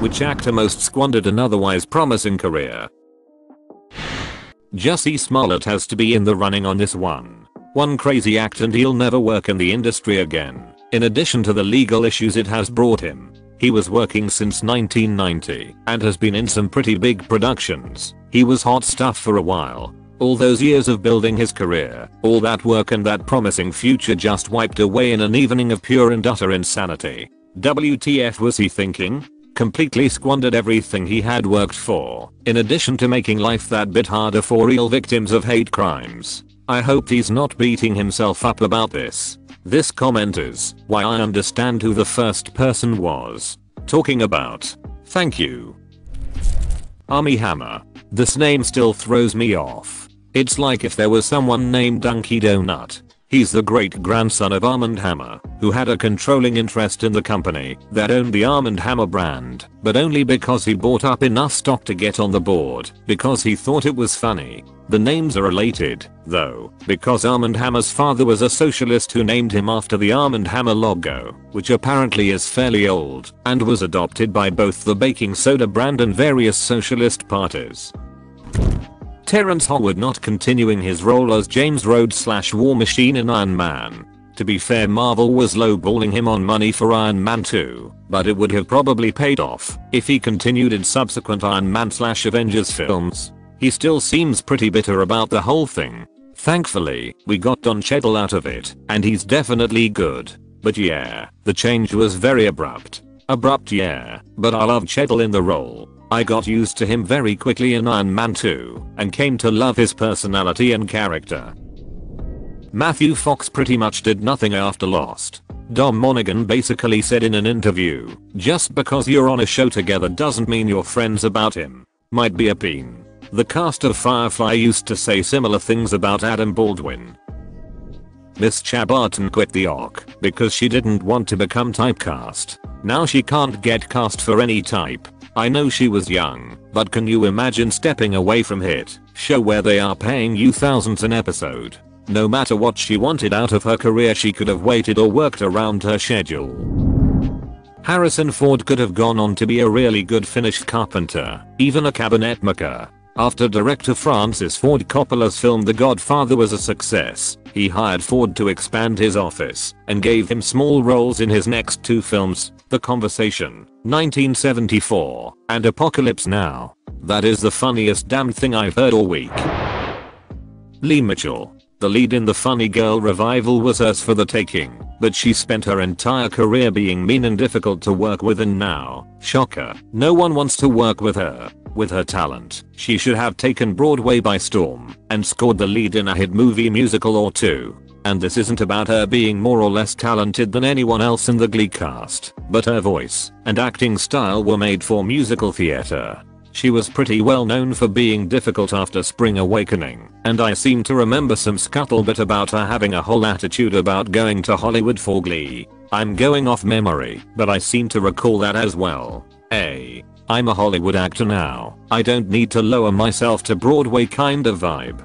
which actor most squandered an otherwise promising career? Jussie Smollett has to be in the running on this one. One crazy act and he'll never work in the industry again. In addition to the legal issues it has brought him, he was working since 1990 and has been in some pretty big productions. He was hot stuff for a while. All those years of building his career, all that work and that promising future just wiped away in an evening of pure and utter insanity. WTF was he thinking? Completely squandered everything he had worked for, in addition to making life that bit harder for real victims of hate crimes. I hope he's not beating himself up about this. This comment is why I understand who the first person was talking about. Thank you. Armie Hammer. This name still throws me off. It's like if there was someone named Dunky Donut. He's the great-grandson of Armand Hammer, who had a controlling interest in the company that owned the Armand Hammer brand, but only because he bought up enough stock to get on the board because he thought it was funny. The names are related, though, because Armand Hammer's father was a socialist who named him after the Armand Hammer logo, which apparently is fairly old and was adopted by both the baking soda brand and various socialist parties. Terence Howard not continuing his role as James Rhodes/War Machine in Iron Man. To be fair, Marvel was lowballing him on money for Iron Man 2, but it would have probably paid off if he continued in subsequent Iron Man/Avengers films. He still seems pretty bitter about the whole thing. Thankfully, we got Don Cheadle out of it, and he's definitely good. But yeah, the change was very abrupt. Abrupt, yeah, but I love Cheadle in the role. I got used to him very quickly in Iron Man 2 and came to love his personality and character. Matthew Fox pretty much did nothing after Lost. Dom Monaghan basically said in an interview, "Just because you're on a show together doesn't mean you're friends about him. Might be a peen." The cast of Firefly used to say similar things about Adam Baldwin. Miss Chabarton quit the OC because she didn't want to become typecast. Now she can't get cast for any type. I know she was young, but can you imagine stepping away from hit show where they are paying you thousands an episode? No matter what she wanted out of her career, she could have waited or worked around her schedule. Harrison Ford could have gone on to be a really good finished carpenter, even a cabinet maker. After director Francis Ford Coppola's film The Godfather was a success, he hired Ford to expand his office and gave him small roles in his next two films, The Conversation, 1974, and Apocalypse Now. That is the funniest damn thing I've heard all week. Lee Mitchell. The lead in the Funny Girl revival was hers for the taking, but she spent her entire career being mean and difficult to work with, and now, shocker, no one wants to work with her. With her talent, she should have taken Broadway by storm and scored the lead in a hit movie, musical or two. And this isn't about her being more or less talented than anyone else in the Glee cast, but her voice and acting style were made for musical theater. She was pretty well known for being difficult after Spring Awakening, and I seem to remember some scuttlebutt about her having a whole attitude about going to Hollywood for Glee. I'm going off memory, but I seem to recall that as well. I'm a Hollywood actor now, I don't need to lower myself to Broadway kind of vibe.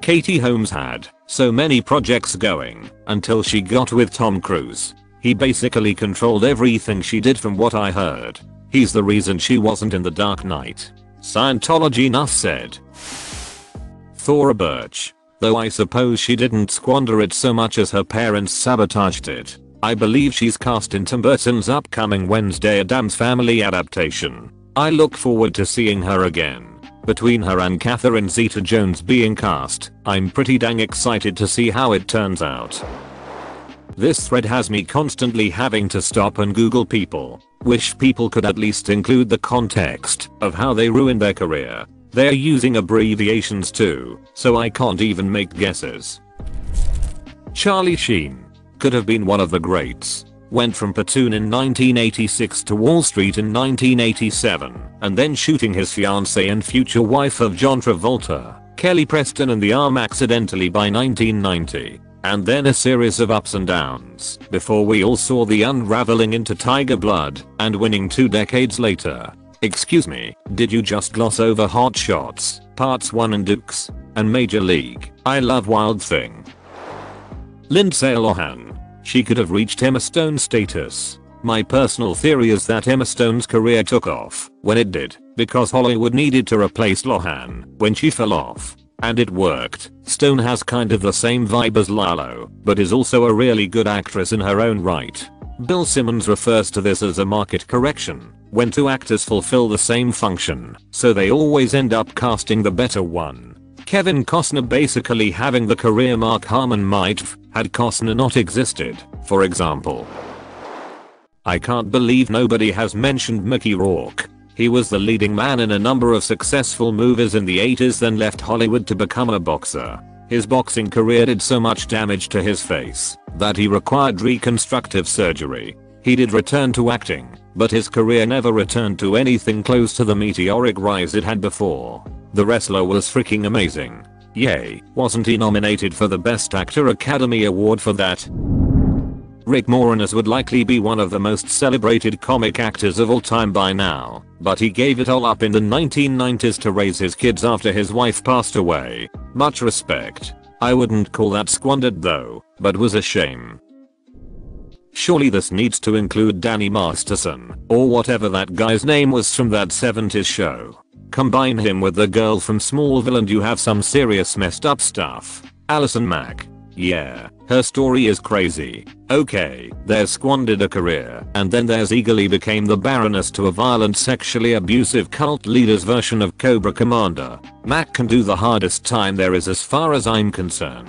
Katie Holmes had so many projects going until she got with Tom Cruise. He basically controlled everything she did from what I heard. He's the reason she wasn't in The Dark Knight. Scientology, nuff said. Thora Birch. Though I suppose she didn't squander it so much as her parents sabotaged it. I believe she's cast in Tim Burton's upcoming Wednesday Addams Family adaptation. I look forward to seeing her again. Between her and Catherine Zeta-Jones being cast, I'm pretty dang excited to see how it turns out. This thread has me constantly having to stop and Google people. Wish people could at least include the context of how they ruined their career. They're using abbreviations too, so I can't even make guesses. Charlie Sheen. Could have been one of the greats. Went from Platoon in 1986 to Wall Street in 1987, and then shooting his fiancée and future wife of John Travolta, Kelly Preston, in the arm accidentally by 1990, and then a series of ups and downs before we all saw the unraveling into Tiger Blood and winning 2 decades later. Excuse me, did you just gloss over Hot Shots, Parts 1 and Dukes, and Major League, I Love Wild Thing? Lindsay Lohan. She could have reached Emma Stone status. My personal theory is that Emma Stone's career took off when it did because Hollywood needed to replace Lohan when she fell off. And it worked. Stone has kind of the same vibe as Lalo, but is also a really good actress in her own right. Bill Simmons refers to this as a market correction, when two actors fulfill the same function, so they always end up casting the better one. Kevin Costner basically having the career Mark Harmon might've had Costner not existed, for example. I can't believe nobody has mentioned Mickey Rourke. He was the leading man in a number of successful movies in the 80s, then left Hollywood to become a boxer. His boxing career did so much damage to his face that he required reconstructive surgery. He did return to acting, but his career never returned to anything close to the meteoric rise it had before. The wrestler was freaking amazing. Yay, wasn't he nominated for the Best Actor Academy Award for that? Rick Moranis would likely be one of the most celebrated comic actors of all time by now, but he gave it all up in the 1990s to raise his kids after his wife passed away. Much respect. I wouldn't call that squandered though, but was a shame. Surely this needs to include Danny Masterson, or whatever that guy's name was from that 70s show. Combine him with the girl from Smallville and you have some serious messed up stuff. Allison Mack. Yeah, her story is crazy. Okay, there's squandered a career, and then there's eagerly became the Baroness to a violent sexually abusive cult leader's version of Cobra Commander. Mac can do the hardest time there is as far as I'm concerned.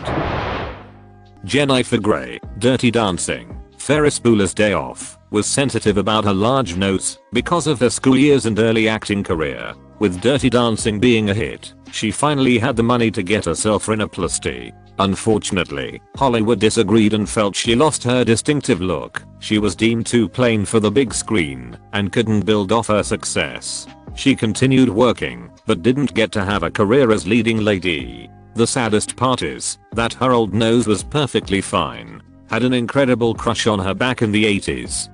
Jennifer Grey, Dirty Dancing, Ferris Bueller's Day Off, was sensitive about her large nose because of her school years and early acting career. With Dirty Dancing being a hit, she finally had the money to get herself rhinoplasty. Unfortunately, Hollywood disagreed and felt she lost her distinctive look. She was deemed too plain for the big screen and couldn't build off her success. She continued working, but didn't get to have a career as leading lady. The saddest part is that her old nose was perfectly fine. Had an incredible crush on her back in the 80s.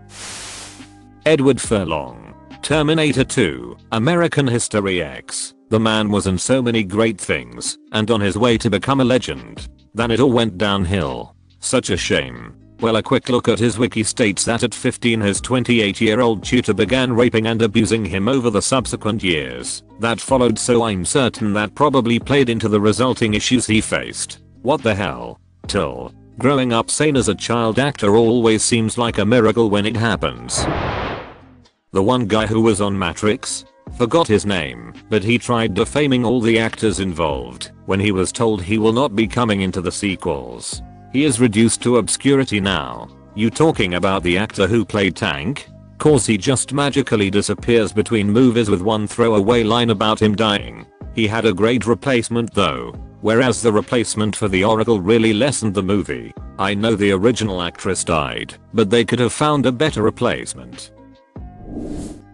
Edward Furlong. Terminator 2, American History X. The man was in so many great things, and on his way to become a legend. Then it all went downhill. Such a shame. Well, a quick look at his wiki states that at 15 his 28-year-old tutor began raping and abusing him over the subsequent years that followed, so I'm certain that probably played into the resulting issues he faced. What the hell? Till. Growing up sane as a child actor always seems like a miracle when it happens. The one guy who was on Matrix? Forgot his name, but he tried defaming all the actors involved when he was told he will not be coming into the sequels. He is reduced to obscurity now. You talking about the actor who played Tank? Cause he just magically disappears between movies with one throwaway line about him dying. He had a great replacement though, whereas the replacement for the Oracle really lessened the movie. I know the original actress died, but they could have found a better replacement.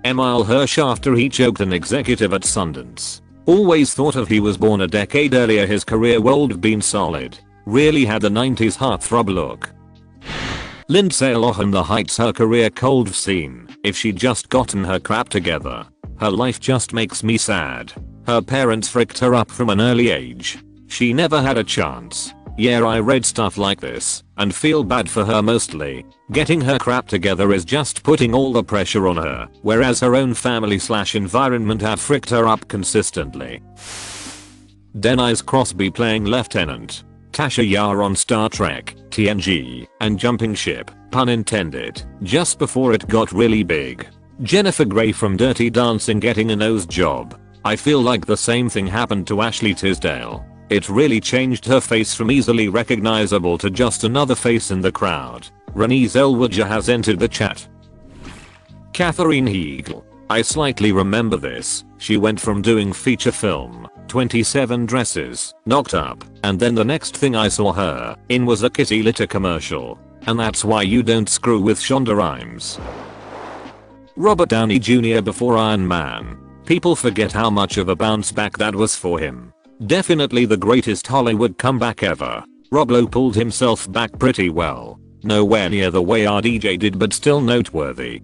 Emile Hirsch after he choked an executive at Sundance. Always thought if he was born a decade earlier his career would've been solid. Really had the 90s heartthrob look. Lindsay Lohan, the heights her career could've seen if she'd just gotten her crap together. Her life just makes me sad. Her parents fricked her up from an early age. She never had a chance. Yeah, I read stuff like this and feel bad for her mostly. Getting her crap together is just putting all the pressure on her, whereas her own family / environment have fricked her up consistently. Denise Crosby playing Lieutenant Tasha Yar on Star Trek, TNG, and jumping ship, pun intended, just before it got really big. Jennifer Grey from Dirty Dancing getting a nose job. I feel like the same thing happened to Ashley Tisdale. It really changed her face from easily recognizable to just another face in the crowd. Renée Zellweger has entered the chat. Katherine Heigl. I slightly remember this. She went from doing feature film, 27 Dresses, Knocked Up, and then the next thing I saw her in was a Kitty Litter commercial. And that's why you don't screw with Shonda Rhimes. Robert Downey Jr. before Iron Man. People forget how much of a bounce back that was for him. Definitely the greatest Hollywood comeback ever. Rob Lowe pulled himself back pretty well. Nowhere near the way RDJ did, but still noteworthy.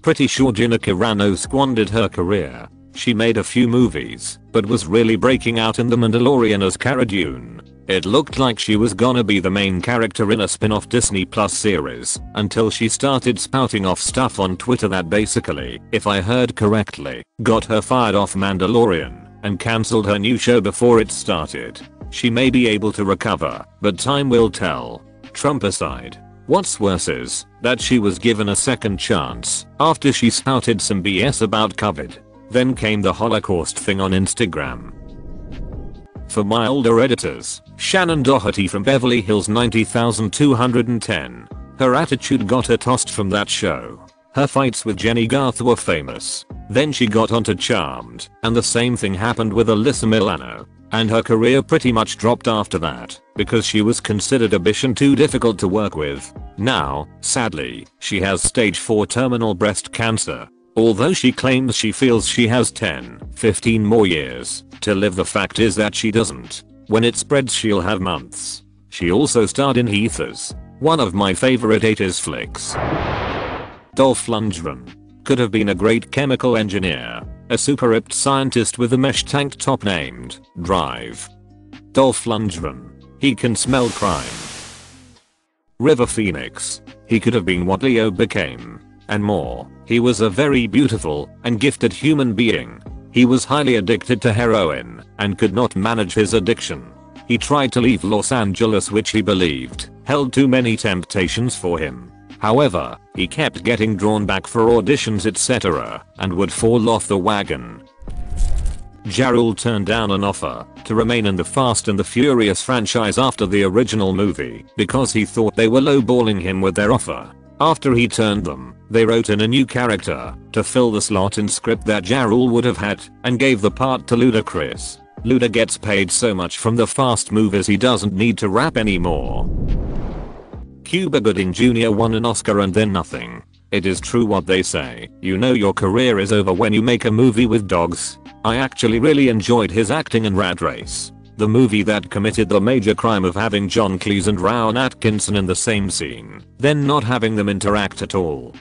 Pretty sure Jenica Rano squandered her career. She made a few movies, but was really breaking out in The Mandalorian as Cara Dune. It looked like she was gonna be the main character in a spin-off Disney Plus series until she started spouting off stuff on Twitter that basically, if I heard correctly, got her fired off Mandalorian and cancelled her new show before it started. She may be able to recover, but time will tell. Trump aside, what's worse is that she was given a second chance after she spouted some BS about COVID. Then came the Holocaust thing on Instagram. For my older editors, Shannon Doherty from Beverly Hills 90210. Her attitude got her tossed from that show. Her fights with Jenny Garth were famous. Then she got onto Charmed, and the same thing happened with Alyssa Milano. And her career pretty much dropped after that, because she was considered a bitch and too difficult to work with. Now, sadly, she has stage 4 terminal breast cancer. Although she claims she feels she has 10-15 more years to live, the fact is that she doesn't. When it spreads, she'll have months. She also starred in Heathers, one of my favorite 80s flicks. Dolph Lundgren could have been a great chemical engineer, a super-ripped scientist with a mesh tank top named Drive. Dolph Lundgren, he can smell crime. River Phoenix, he could have been what Leo became. And more, he was a very beautiful and gifted human being. He was highly addicted to heroin and could not manage his addiction. He tried to leave Los Angeles, which he believed held too many temptations for him. However, he kept getting drawn back for auditions, etc., and would fall off the wagon. Ja Rule turned down an offer to remain in the Fast and the Furious franchise after the original movie because he thought they were lowballing him with their offer. After he turned them, they wrote in a new character to fill the slot in script that Ja Rule would have had and gave the part to Ludacris. Luda gets paid so much from the Fast movies he doesn't need to rap anymore. Cuba Gooding Jr. won an Oscar and then nothing. It is true what they say, you know your career is over when you make a movie with dogs. I actually really enjoyed his acting in Rat Race, the movie that committed the major crime of having John Cleese and Rowan Atkinson in the same scene, then not having them interact at all.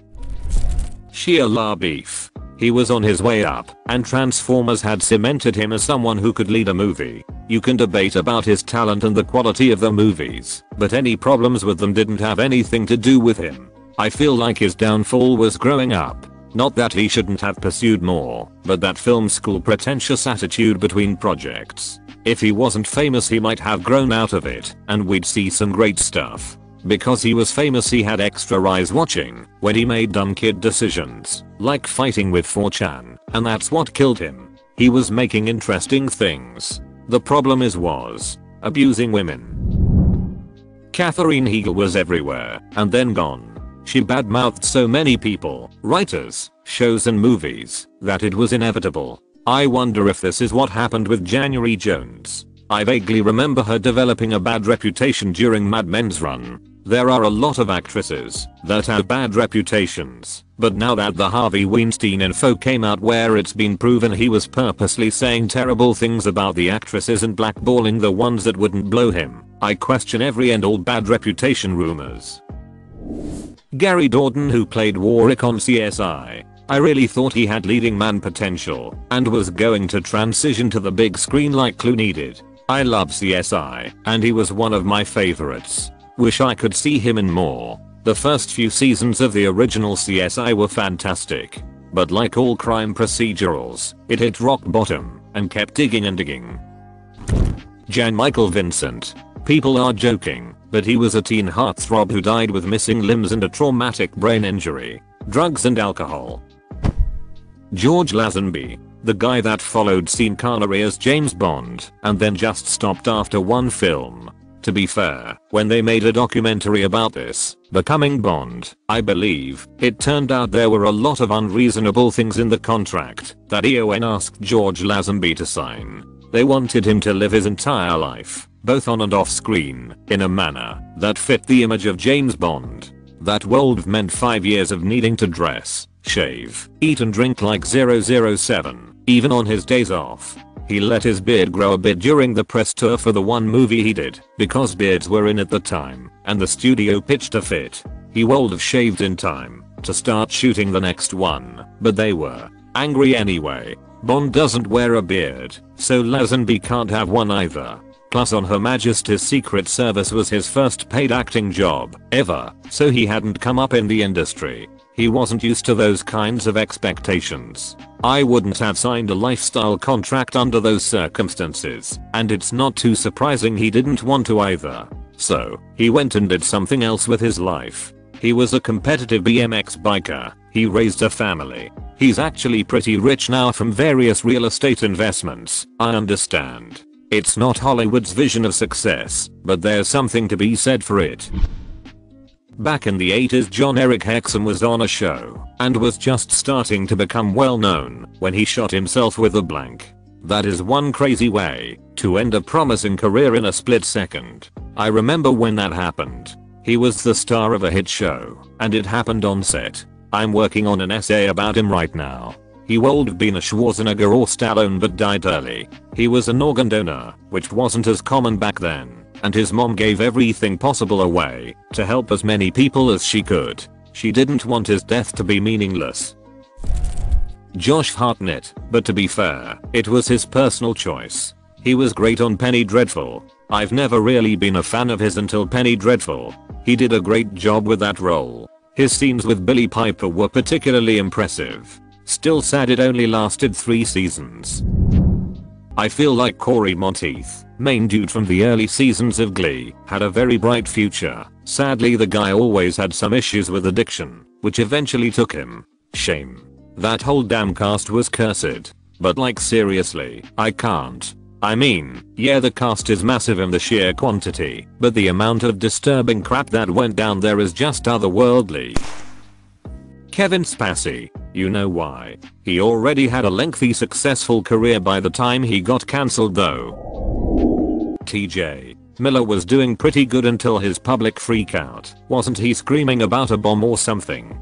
Shia LaBeouf. He was on his way up, and Transformers had cemented him as someone who could lead a movie. You can debate about his talent and the quality of the movies, but any problems with them didn't have anything to do with him. I feel like his downfall was growing up. Not that he shouldn't have pursued more, but that film school pretentious attitude between projects. If he wasn't famous, he might have grown out of it, and we'd see some great stuff. Because he was famous, he had extra eyes watching when he made dumb kid decisions, like fighting with 4chan, and that's what killed him. He was making interesting things. The problem was abusing women. Katherine Heigl was everywhere, and then gone. She badmouthed so many people, writers, shows and movies, that it was inevitable. I wonder if this is what happened with January Jones. I vaguely remember her developing a bad reputation during Mad Men's run. There are a lot of actresses that have bad reputations, but now that the Harvey Weinstein info came out, where it's been proven he was purposely saying terrible things about the actresses and blackballing the ones that wouldn't blow him, I question every and all bad reputation rumors. Gary Dawson, who played Warwick on CSI. I really thought he had leading man potential and was going to transition to the big screen like Clooney did. I love CSI and he was one of my favorites. Wish I could see him in more. The first few seasons of the original CSI were fantastic. But like all crime procedurals, it hit rock bottom and kept digging and digging. Jan Michael Vincent. People are joking, but he was a teen heartthrob who died with missing limbs and a traumatic brain injury, drugs and alcohol. George Lazenby, the guy that followed Sean Connery as James Bond and then just stopped after one film. To be fair, when they made a documentary about this, Becoming Bond, I believe, it turned out there were a lot of unreasonable things in the contract that EON asked George Lazenby to sign. They wanted him to live his entire life, both on and off screen, in a manner that fit the image of James Bond. That wold meant 5 years of needing to dress, shave, eat and drink like 007, even on his days off. He let his beard grow a bit during the press tour for the one movie he did, because beards were in at the time, and the studio pitched a fit. He would have shaved in time to start shooting the next one, but they were angry anyway. Bond doesn't wear a beard, so Lazenby can't have one either. Plus, on Her Majesty's Secret Service was his first paid acting job ever, so he hadn't come up in the industry. He wasn't used to those kinds of expectations. I wouldn't have signed a lifestyle contract under those circumstances, and it's not too surprising he didn't want to either. So, he went and did something else with his life. He was a competitive BMX biker, he raised a family. He's actually pretty rich now from various real estate investments, I understand. It's not Hollywood's vision of success, but there's something to be said for it. Back in the 80s, John Eric Hexum was on a show and was just starting to become well known when he shot himself with a blank. That is one crazy way to end a promising career in a split second. I remember when that happened. He was the star of a hit show and it happened on set. I'm working on an essay about him right now. He would been a Schwarzenegger or Stallone but died early. He was an organ donor, which wasn't as common back then, and his mom gave everything possible away to help as many people as she could. She didn't want his death to be meaningless. Josh Hartnett, but to be fair, it was his personal choice. He was great on Penny Dreadful. I've never really been a fan of his until Penny Dreadful. He did a great job with that role. His scenes with Billy Piper were particularly impressive. Still sad it only lasted 3 seasons. I feel like Corey Monteith, main dude from the early seasons of Glee, had a very bright future. Sadly, the guy always had some issues with addiction, which eventually took him. Shame. That whole damn cast was cursed. But like seriously, I can't. I mean, yeah, the cast is massive in the sheer quantity, but the amount of disturbing crap that went down there is just otherworldly. Kevin Spacey. You know why. He already had a lengthy successful career by the time he got cancelled though. TJ Miller was doing pretty good until his public freakout. Wasn't he screaming about a bomb or something?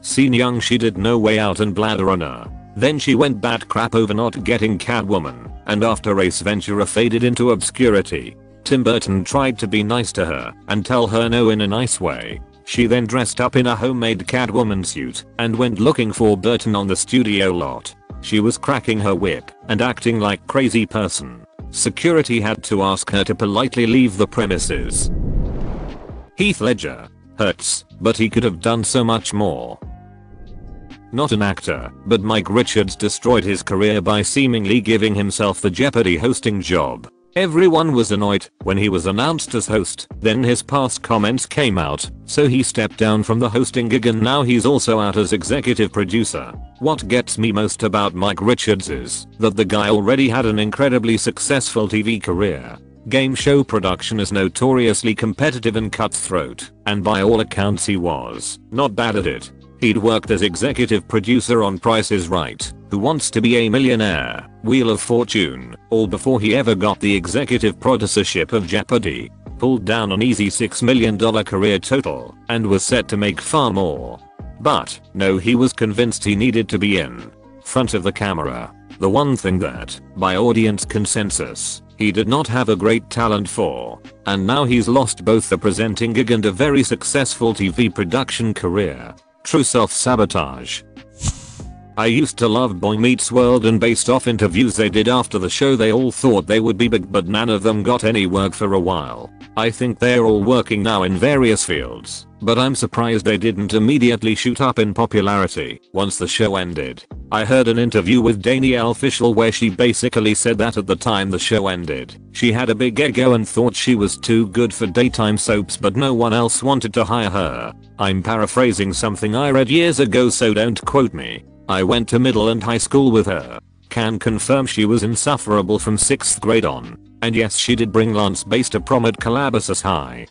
Seen young, she did No Way Out and Bladder Runner. Then she went bat crap over not getting Catwoman, and after Ace Ventura faded into obscurity, Tim Burton tried to be nice to her and tell her no in a nice way. She then dressed up in a homemade Catwoman suit and went looking for Burton on the studio lot. She was cracking her whip and acting like crazy person. Security had to ask her to politely leave the premises. Heath Ledger. Hurts, but he could have done so much more. Not an actor, but Mike Richards destroyed his career by seemingly giving himself the Jeopardy hosting job. Everyone was annoyed when he was announced as host, then his past comments came out, so he stepped down from the hosting gig and now he's also out as executive producer. What gets me most about Mike Richards is that the guy already had an incredibly successful TV career. Game show production is notoriously competitive and cutthroat, and by all accounts he was not bad at it. He'd worked as executive producer on Price is Right, Who Wants to Be a Millionaire, Wheel of Fortune, all before he ever got the executive producership of Jeopardy, pulled down an easy $6 million career total, and was set to make far more. But, no, he was convinced he needed to be in front of the camera. The one thing that, by audience consensus, he did not have a great talent for. And now he's lost both the presenting gig and a very successful TV production career. True self-sabotage. I used to love Boy Meets World, and based off interviews they did after the show they all thought they would be big, but none of them got any work for a while. I think they're all working now in various fields, but I'm surprised they didn't immediately shoot up in popularity once the show ended. I heard an interview with Danielle Fishel where she basically said that at the time the show ended, she had a big ego and thought she was too good for daytime soaps, but no one else wanted to hire her. I'm paraphrasing something I read years ago, so don't quote me. I went to middle and high school with her. Can confirm she was insufferable from 6th grade on. And yes, she did bring Lance Bass to prom at Calabasas High.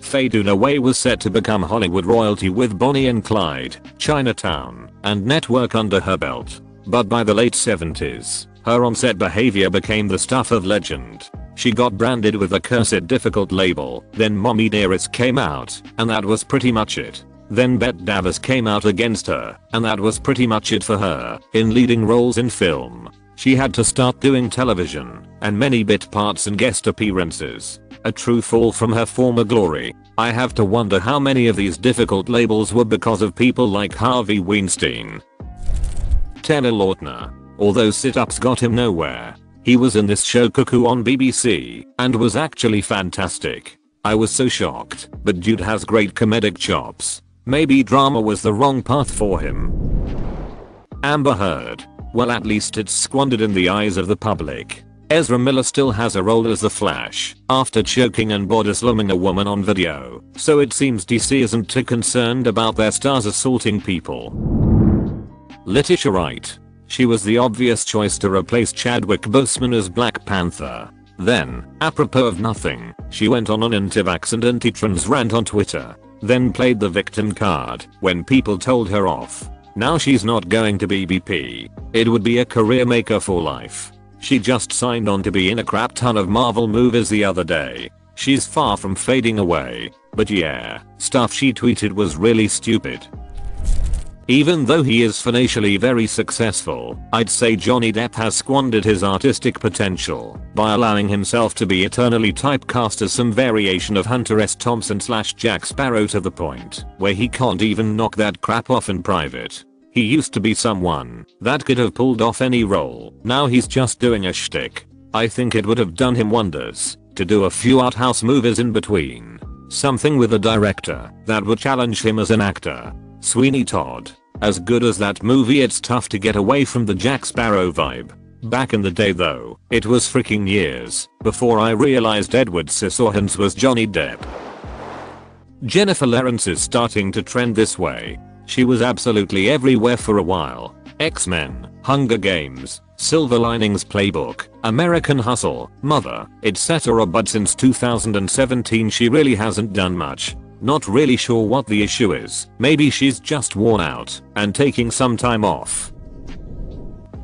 Faye Dunaway was set to become Hollywood royalty with Bonnie and Clyde, Chinatown, and Network under her belt. But by the late 70s, her on-set behavior became the stuff of legend. She got branded with a cursed difficult label, then Mommy Dearest came out, and that was pretty much it. Then Bette Davis came out against her, and that was pretty much it for her. In leading roles in film, she had to start doing television, and many bit parts and guest appearances. A true fall from her former glory. I have to wonder how many of these difficult labels were because of people like Harvey Weinstein. Taylor Lautner. Although sit-ups got him nowhere, He was in this show Cuckoo on BBC and was actually fantastic. I was so shocked, but dude has great comedic chops. Maybe drama was the wrong path for him. Amber Heard. Well, at least it's squandered in the eyes of the public. Ezra Miller still has a role as The Flash after choking and body slamming a woman on video, so it seems DC isn't too concerned about their stars assaulting people. Letitia Wright. She was the obvious choice to replace Chadwick Boseman as Black Panther. Then, apropos of nothing, she went on an anti-vax and anti-trans rant on Twitter, then played the victim card when people told her off. Now she's not going to BBP. It would be a career maker for life. She just signed on to be in a crap ton of Marvel movies the other day. She's far from fading away, but yeah, stuff she tweeted was really stupid. Even though he is financially very successful, I'd say Johnny Depp has squandered his artistic potential by allowing himself to be eternally typecast as some variation of Hunter S. Thompson / Jack Sparrow, to the point where he can't even knock that crap off in private. He used to be someone that could have pulled off any role. Now he's just doing a shtick. I think it would have done him wonders to do a few art house movies in between. Something with a director that would challenge him as an actor. Sweeney Todd. As good as that movie, it's tough to get away from the Jack Sparrow vibe. Back in the day though, it was freaking years before I realized Edward Scissorhands was Johnny Depp. Jennifer Lawrence is starting to trend this way. She was absolutely everywhere for a while. X-Men, Hunger Games, Silver Linings Playbook, American Hustle, Mother, etc., but since 2017 she really hasn't done much. Not really sure what the issue is. Maybe she's just worn out and taking some time off.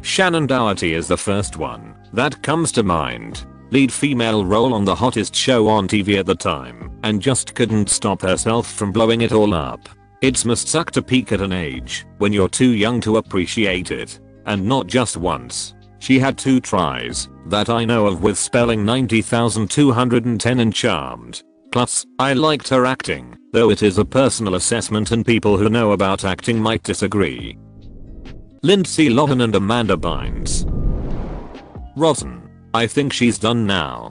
Shannon Doherty is the first one that comes to mind. Lead female role on the hottest show on TV at the time, and just couldn't stop herself from blowing it all up. It's must suck to peak at an age when you're too young to appreciate it. And not just once. She had 2 tries that I know of with Spelling 90,210 and Charmed. Plus, I liked her acting, though it is a personal assessment and people who know about acting might disagree. Lindsay Lohan and Amanda Bynes. Rosen. I think she's done now.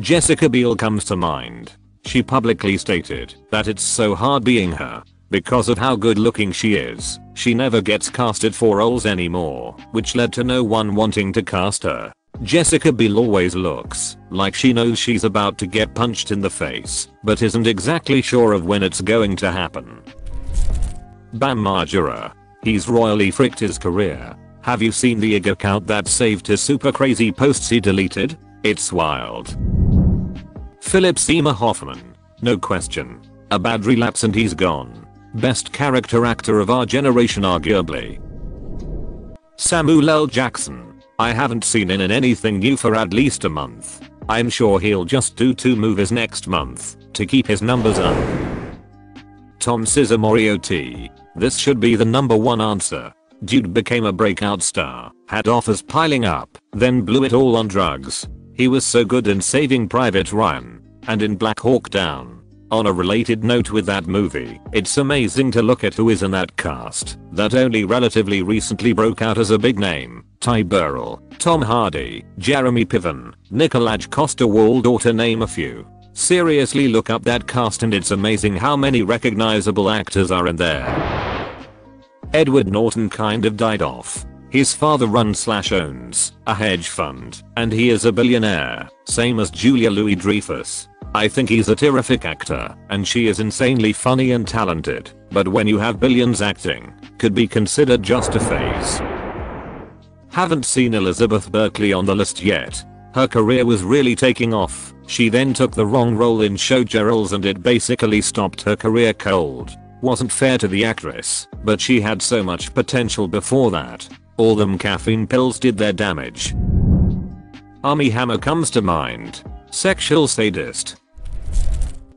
Jessica Biel comes to mind. She publicly stated that it's so hard being her because of how good looking she is. She never gets casted for roles anymore, which led to no one wanting to cast her. Jessica Biel always looks like she knows she's about to get punched in the face, but isn't exactly sure of when it's going to happen. Bam Margera. He's royally fricked his career. Have you seen the IG account that saved his super crazy posts he deleted? It's wild. Philip Seymour Hoffman. No question. A bad relapse and he's gone. Best character actor of our generation arguably. Samuel L. Jackson. I haven't seen him in anything new for at least a month. I'm sure he'll just do 2 movies next month to keep his numbers up. Tom Cesarmorioti. This should be the #1 answer. Dude became a breakout star, had offers piling up, then blew it all on drugs. He was so good in Saving Private Ryan and in Black Hawk Down. On a related note with that movie, it's amazing to look at who is in that cast that only relatively recently broke out as a big name. Ty Burrell, Tom Hardy, Jeremy Piven, Nikolaj Coster-Waldau, to name a few. Seriously, look up that cast and it's amazing how many recognizable actors are in there. Edward Norton kind of died off. His father runs/owns a hedge fund, and he is a billionaire, same as Julia Louis-Dreyfus. I think he's a terrific actor, and she is insanely funny and talented, but when you have billions, acting could be considered just a phase. Haven't seen Elizabeth Berkley on the list yet. Her career was really taking off. She then took the wrong role in Showgirls and it basically stopped her career cold. Wasn't fair to the actress, but she had so much potential before that. All them caffeine pills did their damage. Armie Hammer comes to mind. Sexual sadist.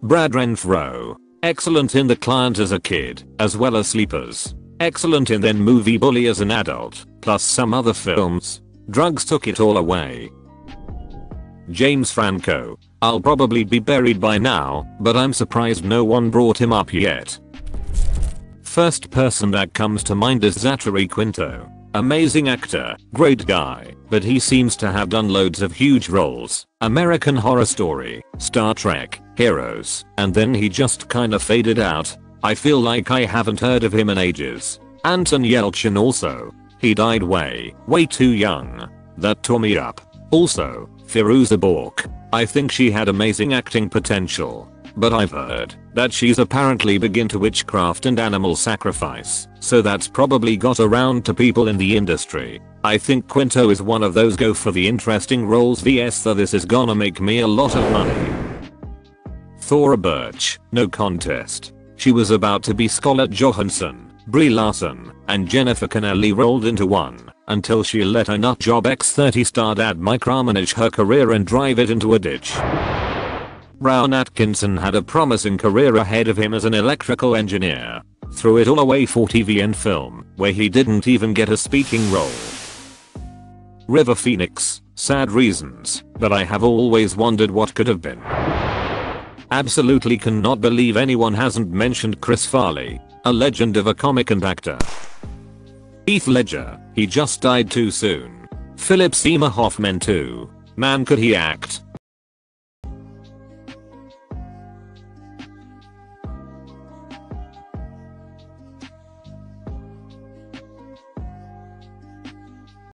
Brad Renfro. Excellent in The Client as a kid, as well as Sleepers. Excellent in then movie Bully as an adult, plus some other films. Drugs took it all away. James Franco. I'll probably be buried by now, but I'm surprised no one brought him up yet. First person that comes to mind is Zachary Quinto. Amazing actor, great guy, but he seems to have done loads of huge roles. American Horror Story, Star Trek, Heroes, and then he just kinda faded out. I feel like I haven't heard of him in ages. Anton Yelchin also. He died way too young. That tore me up. Also, Firuza Balk. I think she had amazing acting potential. But I've heard that she's apparently big into witchcraft and animal sacrifice, so that's probably got around to people in the industry. I think Quinto is one of those go for the interesting roles vs the this is gonna make me a lot of money. Thora Birch, no contest. She was about to be Scarlett Johansson, Brie Larson, and Jennifer Connelly rolled into one, until she let her nutjob X30 star dad Mike Harmon her career and drive it into a ditch. Rowan Atkinson had a promising career ahead of him as an electrical engineer. Threw it all away for TV and film, where he didn't even get a speaking role. River Phoenix, sad reasons, but I have always wondered what could have been. Absolutely cannot believe anyone hasn't mentioned Chris Farley, a legend of a comic and actor. Heath Ledger, he just died too soon. Philip Seymour Hoffman too. Man, could he act.